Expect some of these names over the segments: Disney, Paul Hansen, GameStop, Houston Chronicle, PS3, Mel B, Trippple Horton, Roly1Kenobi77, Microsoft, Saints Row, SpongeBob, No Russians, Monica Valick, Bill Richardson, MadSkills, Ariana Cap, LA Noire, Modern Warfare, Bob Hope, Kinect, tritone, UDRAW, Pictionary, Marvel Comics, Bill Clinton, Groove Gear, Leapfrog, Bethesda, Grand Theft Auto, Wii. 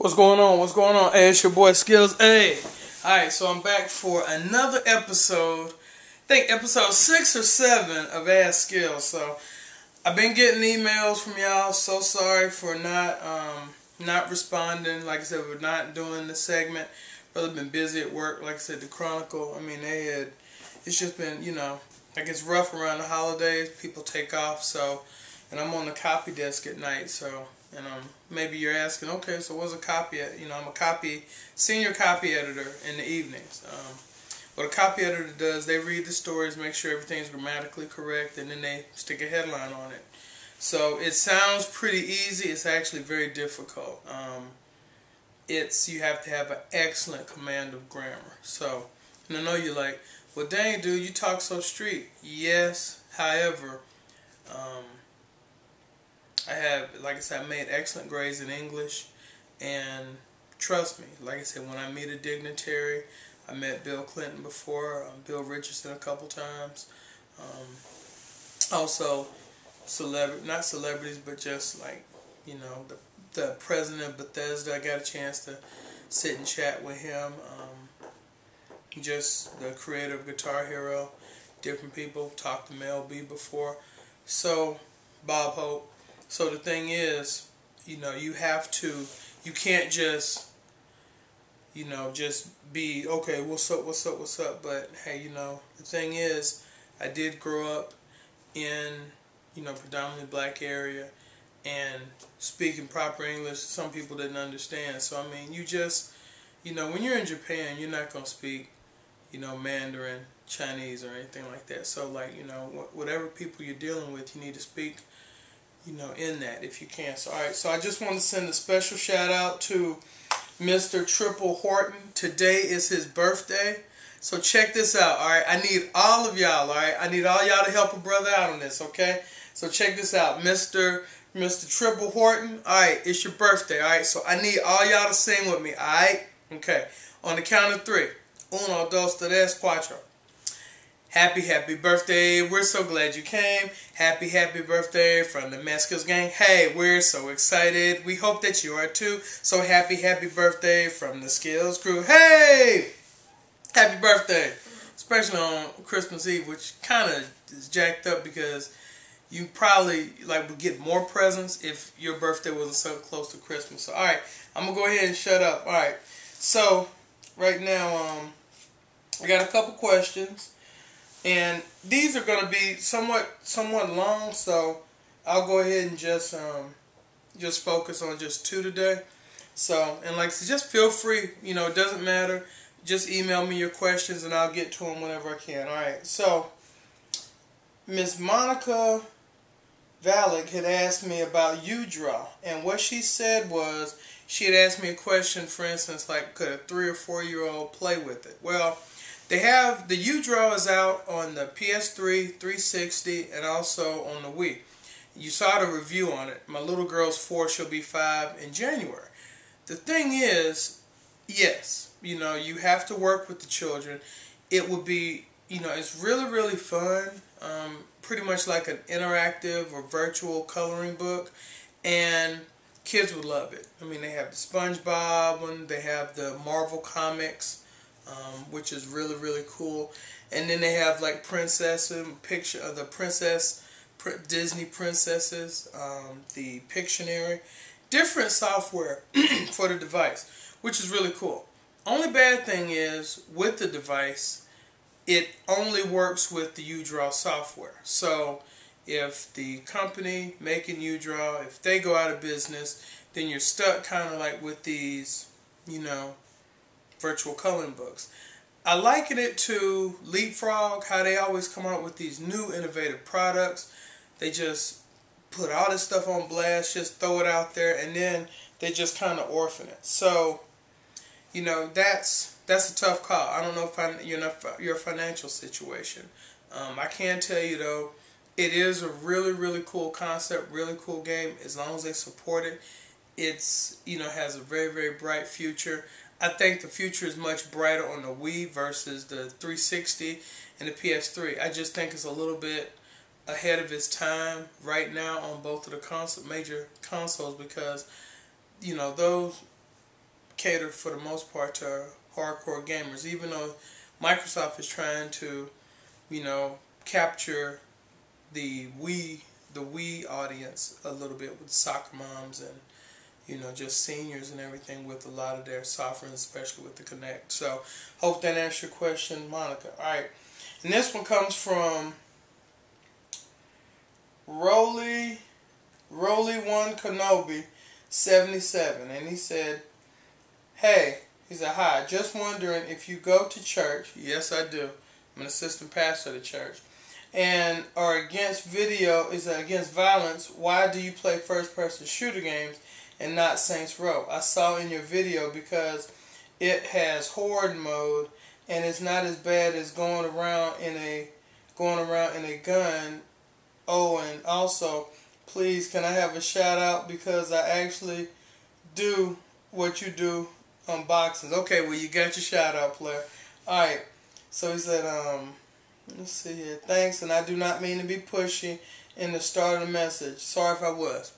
What's going on? What's going on? Hey, it's your boy Skills. Hey, alright, so I'm back for another episode. I think episode 6 or 7 of MadSkills. So I've been getting emails from y'all. So sorry for not responding. Like I said, we're not doing the segment. Brother been busy at work. Like I said, the Chronicle, I mean, it's just been, you know, like it's rough around the holidays. People take off, so, and I'm on the copy desk at night, so. And maybe you're asking, okay, so what's a copy? You know, I'm a senior copy editor in the evenings. What a copy editor does, they read the stories, make sure everything's grammatically correct, and then they stick a headline on it. So it sounds pretty easy. It's actually very difficult. You have to have an excellent command of grammar. So, and I know you're like, well, dang, dude, you talk so street. Yes, however, I have, like I said, I made excellent grades in English, and trust me, like I said, when I meet a dignitary, I met Bill Clinton before, Bill Richardson a couple times, also not celebrities, but just like, you know, the president of Bethesda. I got a chance to sit and chat with him, just the creator of Guitar Hero, different people, talked to Mel B before, so Bob Hope. So the thing is, you know, you can't just, you know, just be, okay, what's up, what's up, what's up, but hey, you know, the thing is, I did grow up in, you know, predominantly black area, and speaking proper English, some people didn't understand, so I mean, you just, you know, when you're in Japan, you're not going to speak, you know, Mandarin, Chinese, or anything like that, so like, you know, whatever people you're dealing with, you need to speak, you know, in that if you can. So, all right, so I just want to send a special shout out to Mr. Trippple Horton. Today is his birthday. So check this out, all right? I need all of y'all, all right? I need all y'all to help a brother out on this, okay? So check this out, Mr. Trippple Horton. All right, it's your birthday, all right? So I need all y'all to sing with me, all right? Okay, on the count of 3. 1, 2, 3, 4. Happy, happy birthday, we're so glad you came. Happy, happy birthday from the MadSkills gang. Hey, we're so excited. We hope that you are too. So happy, happy birthday from the Skills crew. Hey! Happy birthday. Especially on Christmas Eve, which kind of is jacked up because you probably would get more presents if your birthday wasn't so close to Christmas. So, all right, I'm going to go ahead and shut up. All right, so right now I got a couple questions. And these are going to be somewhat long, so I'll go ahead and just focus on just 2 today. So, and like I said, just feel free, you know, it doesn't matter. Just email me your questions and I'll get to them whenever I can. All right, so Miss Monica Valick had asked me about UDRAW, and what she said was she had asked me a question, for instance, like could a 3- or 4-year-old play with it? Well, they have, the UDRAW is out on the PS3, 360, and also on the Wii. You saw the review on it. My little girl's 4, she'll be 5 in January. The thing is, yes, you know, you have to work with the children. It would be, you know, it's really, really fun, pretty much like an interactive or virtual coloring book, and kids would love it. I mean, they have the SpongeBob one, they have the Marvel Comics, which is really, really cool, and then they have like Disney princesses, the Pictionary, different software for the device, which is really cool. Only bad thing is with the device, it only works with the UDRAW software. So if the company making UDRAW, if they go out of business, then you're stuck kind of like with these, you know, virtual coloring books. I liken it to Leapfrog, how they always come out with these new innovative products. They just put all this stuff on blast, just throw it out there, and then they just kind of orphan it. So, you know, that's a tough call. I don't know if your financial situation. I can tell you though, it is a really, really cool concept, really cool game. As long as they support it, it's, you know, has a very, very bright future. I think the future is much brighter on the Wii versus the 360 and the PS3. I just think it's a little bit ahead of its time right now on both of the major consoles because, you know, those cater for the most part to hardcore gamers, even though Microsoft is trying to, you know, capture the Wii audience a little bit with soccer moms and, you know, just seniors and everything with a lot of their software, especially with the Kinect. So, hope that answered your question, Monica. Alright, and this one comes from Roly1Kenobi77, and he said, hey, he said, hi, just wondering if you go to church. Yes, I do. I'm an assistant pastor at a church. And are against against violence. Why do you play first-person shooter games and not Saints Row? I saw in your video because it has horde mode and it's not as bad as going around in a gun. Oh, and also, please, can I have a shout out because I actually do what you do unboxings. Okay, well, you got your shout out, player. All right. So he said, let's see here. Thanks, and I do not mean to be pushy in the start of the message. Sorry if I was.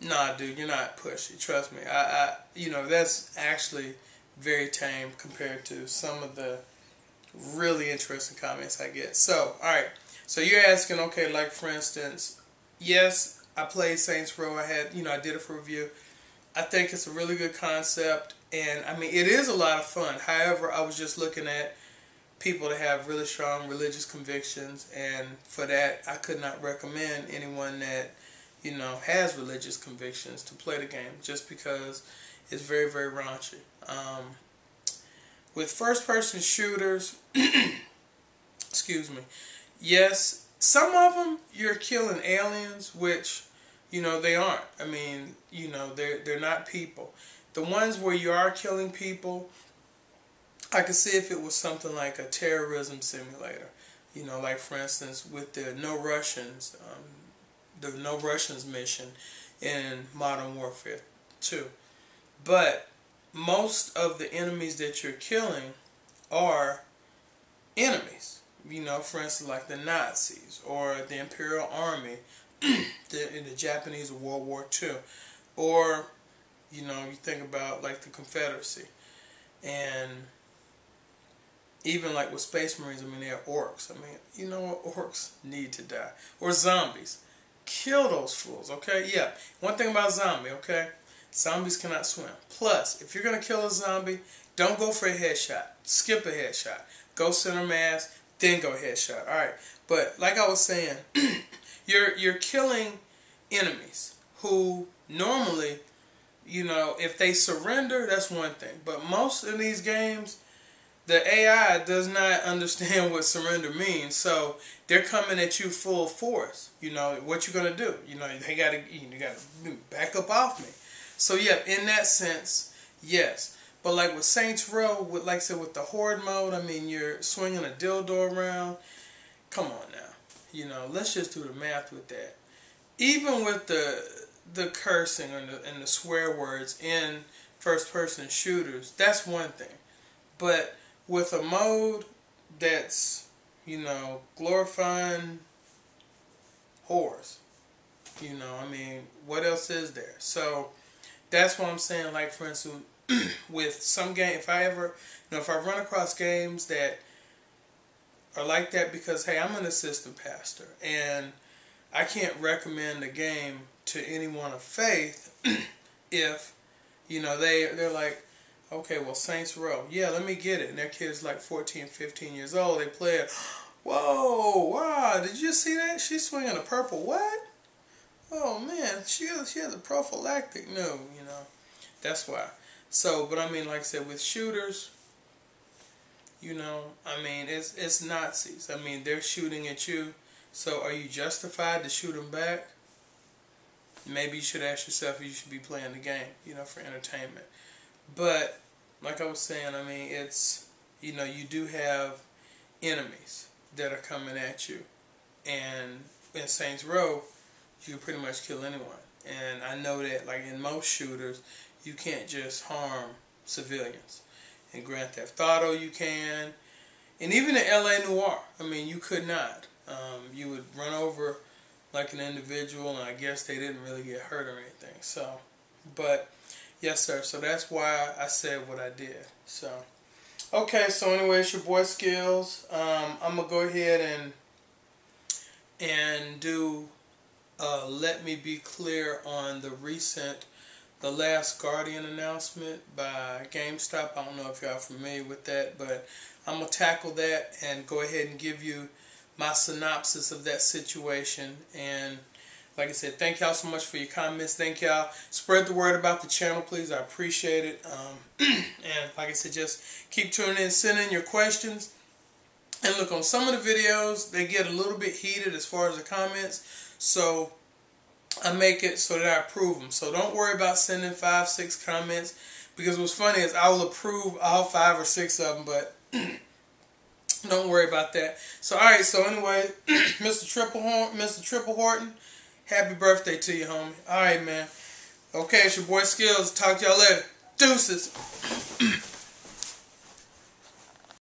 Nah, dude, you're not pushy. Trust me. I you know, that's actually very tame compared to some of the really interesting comments I get. So, all right. So you're asking, okay, like for instance, yes, I played Saints Row. I had, you know, I did it for review. I think it's a really good concept, and I mean, it is a lot of fun. However, I was just looking at people that have really strong religious convictions, and for that, I could not recommend anyone that, you know, has religious convictions to play the game, just because it's very, very raunchy. With first-person shooters, excuse me, yes, some of them you're killing aliens, which, you know, they aren't. I mean, you know, they're not people. The ones where you are killing people, I could see if it was something like a terrorism simulator, you know, like for instance with the No Russians mission in Modern Warfare 2. But most of the enemies that you're killing are enemies, you know, for instance like the Nazis or the Imperial Army in the Japanese World War II, or, you know, you think about like the Confederacy and even like with Space Marines. I mean, they are orcs. I mean, you know what? Orcs need to die. Or zombies. Kill those fools, okay? Yeah. One thing about zombie, okay? Zombies cannot swim. Plus, if you're going to kill a zombie, don't go for a headshot. Skip a headshot. Go center mass, then go headshot. All right. But like I was saying, you're killing enemies who normally, you know, if they surrender, that's one thing. But most of these games, the AI does not understand what surrender means, so they're coming at you full force. You know what you're gonna do. You know you gotta back up off me. So yeah, in that sense, yes. But like with Saints Row, with like I said with the horde mode, I mean you're swinging a dildo around. Come on now, you know. Let's just do the math with that. Even with the cursing and the swear words in first-person shooters, that's one thing, but with a mode that's, you know, glorifying whores. You know, I mean, what else is there? So, that's what I'm saying. Like, for instance, with some game, if I ever, you know, if I run across games that are like that because, hey, I'm an assistant pastor, and I can't recommend a game to anyone of faith if, you know, they're like, okay, well, Saints Row. Yeah, let me get it. And their kid's like 14, 15 years old. They play it. Whoa, wow, did you see that? She's swinging a purple what? Oh, man, she has a prophylactic. No, you know, that's why. So, but I mean, like I said, with shooters, you know, I mean, it's Nazis. I mean, they're shooting at you. So are you justified to shoot them back? Maybe you should ask yourself if you should be playing the game, you know, for entertainment. But, like I was saying, I mean, it's, you know, you do have enemies that are coming at you. And in Saints Row, you can pretty much kill anyone. And I know that, like, in most shooters, you can't just harm civilians. In Grand Theft Auto, you can. And even in LA Noire, I mean, you could not. You would run over, like, an individual, and I guess they didn't really get hurt or anything. So, but Yes, sir. So that's why I said what I did. So, okay. So anyway, it's your boy Skills. I'm gonna go ahead and do. Let me be clear on the last Guardian announcement by GameStop. I don't know if y'all are familiar with that, but I'm going to tackle that and go ahead and give you my synopsis of that situation. And like I said, thank y'all so much for your comments. Thank y'all. Spread the word about the channel, please. I appreciate it. And like I said, just keep tuning in, send in your questions. And look, on some of the videos, they get a little bit heated as far as the comments. So I make it so that I approve them. So don't worry about sending 5, 6 comments, because what's funny is I will approve all 5 or 6 of them, but don't worry about that. So all right. So anyway, Mr. Trippple Horton, happy birthday to you, homie. All right, man. Okay, it's your boy Skills. Talk to y'all later. Deuces.